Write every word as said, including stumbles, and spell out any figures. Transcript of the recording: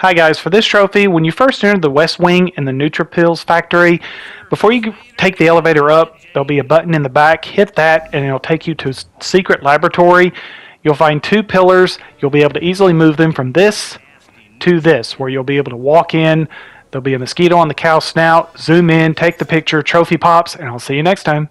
Hi guys, for this trophy, when you first enter the West Wing in the NutriPills factory, before you take the elevator up, there'll be a button in the back. Hit that and it'll take you to a secret laboratory. You'll find two pillars. You'll be able to easily move them from this to this, where you'll be able to walk in. There'll be a mosquito on the cow's snout. Zoom in, take the picture, trophy pops, and I'll see you next time.